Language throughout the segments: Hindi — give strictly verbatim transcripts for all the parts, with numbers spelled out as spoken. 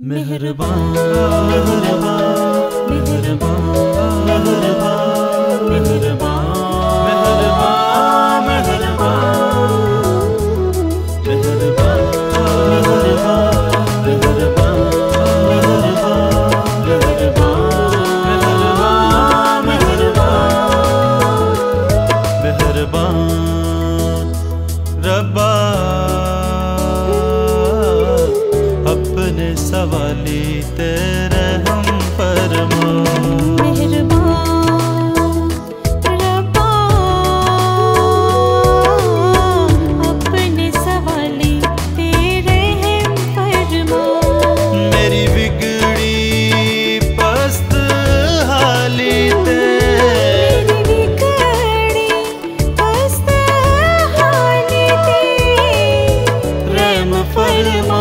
मेहरबान मेहरबान मेहरबान मेहरबान मेहरबान सवाली तेरे हम फरमा। मेहरबान रब्बा अपने सवाली तेरे हम फरमा। मेरी बिगड़ी पस्त हाली तेरी बिगड़ी पस्त हाली तेरी रहम फरमा।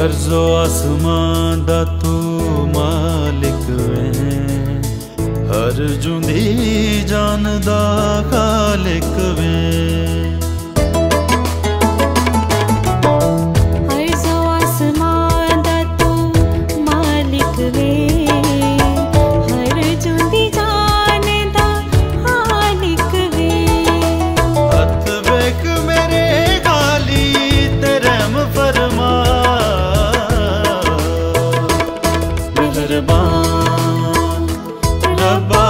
अर्ज़ो आसमां दा तू मालिक वें, हर जुंदी जान दा खालिक वें। अर्ज़ो आसमां दा तू मालिक वें, हर जुंदी जान दा खालिक वें। हथ वेख मेरे खाली ते रहम फरमा। मेहरबान रब्बा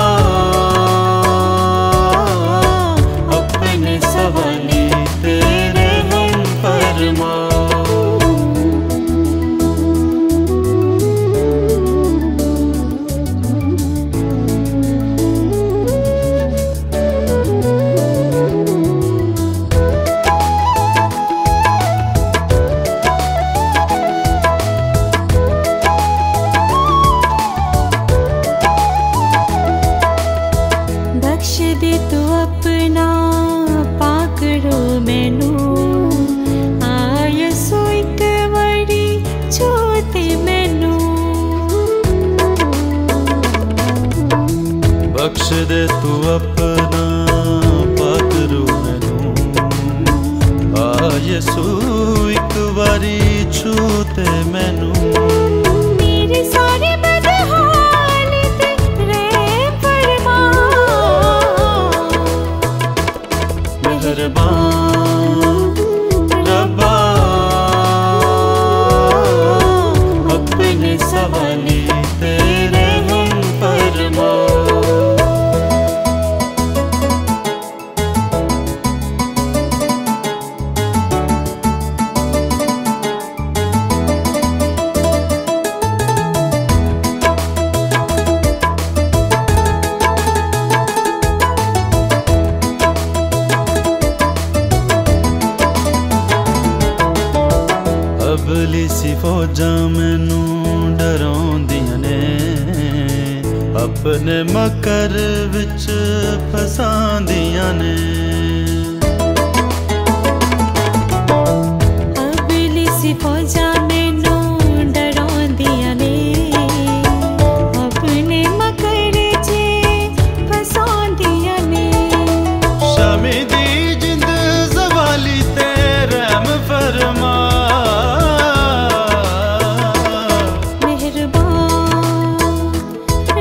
अपने सवाली तेरे हम फरमा। दे तू अपना पाकड़ो मैनू, आया सो एक बारी छोते मैनू। बख्श दे तू अपना पाकड़ो मैनू, आया सो एक बारी छोते मैनू। मेरे सारे मेहरबान रब्बा अपने सवाली तेरे हम फरमा। अबलीसी फौजां मैनू डराउंदियां ने, अपने मकर विच फसांदियां ने। अबलीसी फौजां मैनू डराउंदियां ने, अपने मकर विच फसांदियां ने। शामी दी जिंद सवाली ते रहम फरमा। मेहरबान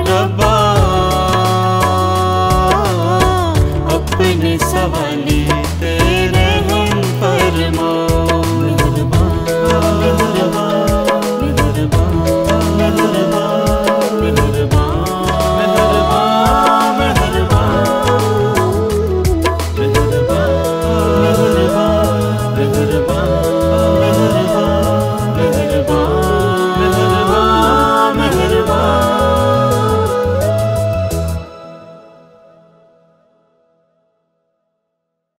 रब्बा अपने सवाली ते